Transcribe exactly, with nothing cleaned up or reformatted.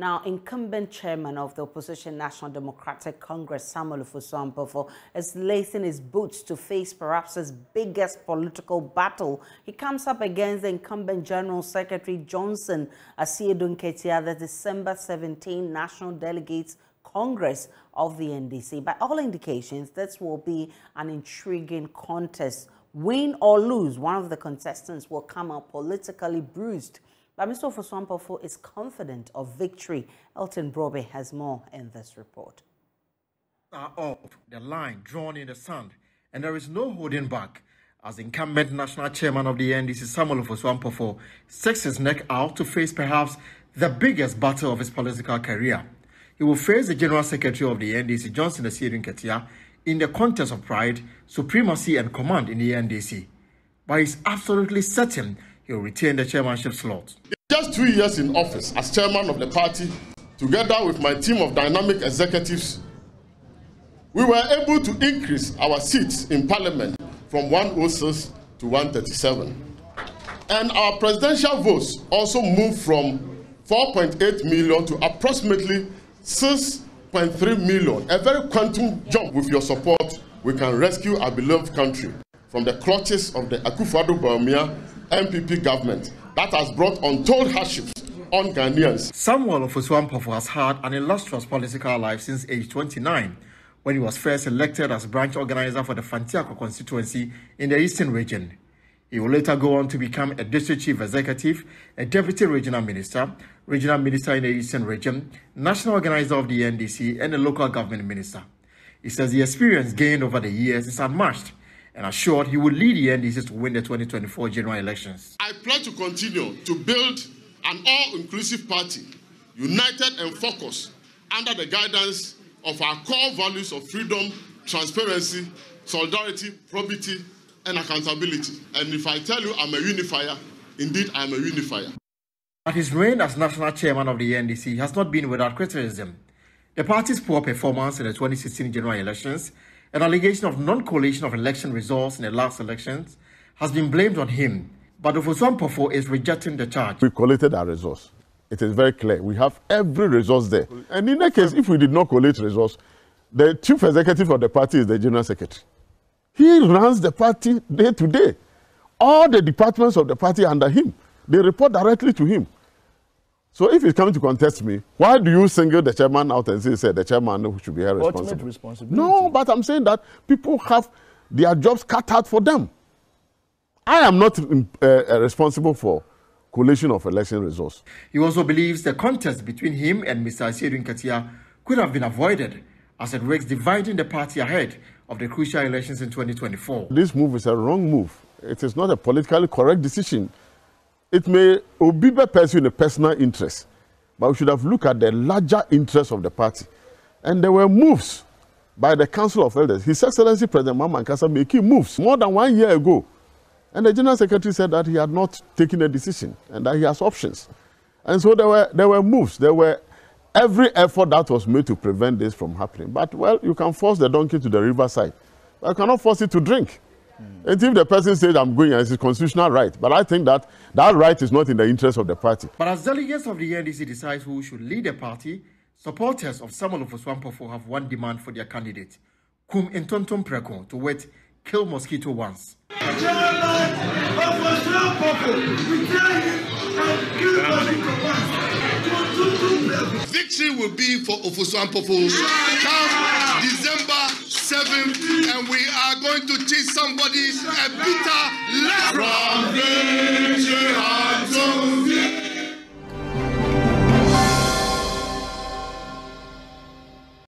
Now, incumbent chairman of the opposition National Democratic Congress, Samuel Ofosu Ampofo, is lacing his boots to face perhaps his biggest political battle. He comes up against the incumbent General Secretary Johnson Asiedu Nketiah at the December seventeenth National Delegates Congress of the N D C. By all indications, this will be an intriguing contest. Win or lose, one of the contestants will come out politically bruised. But Mister Ofosu Ampofo is confident of victory. Elton Brobe has more in this report. Are off the line drawn in the sand, and there is no holding back. As incumbent national chairman of the N D C, Samuel Ofosu Ampofo sticks his neck out to face perhaps the biggest battle of his political career. He will face the General Secretary of the N D C, Johnson Asiedu Nketiah, in the contest of pride, supremacy and command in the N D C. But he's absolutely certain he'll retain the chairmanship slot. Just two years in office as chairman of the party, together with my team of dynamic executives, we were able to increase our seats in parliament from one oh six to one thirty-seven. And our presidential votes also moved from four point eight million to approximately six point three million. A very quantum jump. With your support, we can rescue our beloved country from the clutches of the Akufo-Addo-Bawumia N P P government that has brought untold hardships on Ghanaians. Samuel Ofosu Ampofo has had an illustrious political life since age twenty-nine, when he was first elected as branch organizer for the Fantiaco constituency in the Eastern region. He will later go on to become a district chief executive, a deputy regional minister, regional minister in the Eastern region, national organizer of the N D C, and a local government minister. He says the experience gained over the years is unmatched and assured he will lead the N D C to win the twenty twenty-four general elections. I pledge to continue to build an all-inclusive party, united and focused under the guidance of our core values of freedom, transparency, solidarity, probity, and accountability. And if I tell you I'm a unifier, indeed I'm a unifier. But his reign as national chairman of the N D C has not been without criticism. The party's poor performance in the twenty sixteen general elections, an allegation of non-collation of election results in the last elections, has been blamed on him. But Ofosu Ampofo is rejecting the charge. We collated our resource. It is very clear. We have every resource there. And in that case, if we did not collate resource, the chief executive of the party is the general secretary. He runs the party day to day. All the departments of the party are under him. They report directly to him. So if he's coming to contest me, why do you single the chairman out and say the chairman should be responsible? responsible? No, but I'm saying that people have their jobs cut out for them. I am not uh, responsible for collation of election results. He also believes the contest between him and Mister Asiedu Nketiah could have been avoided, as it risks dividing the party ahead of the crucial elections in twenty twenty-four. This move is a wrong move. It is not a politically correct decision. It may be pursuing a personal interest, but we should have looked at the larger interest of the party. And there were moves by the Council of Elders. His Excellency President Mamankasa Meiki moves more than one year ago. And the General Secretary said that he had not taken a decision and that he has options. And so there were, there were moves. There were every effort that was made to prevent this from happening. But, well, you can force the donkey to the riverside, but you cannot force it to drink. Mm. And if the person says, I'm going, it's a constitutional right. But I think that that right is not in the interest of the party. But as delegates of the N D C decide who should lead the party, supporters of Samuel Ofosu Ampofo have one demand for their candidate, cum intentum precum, to wit, kill mosquito once. Victory will be for Ofosu Ampofo come December seventh, and we are going to teach somebody a bitter lesson.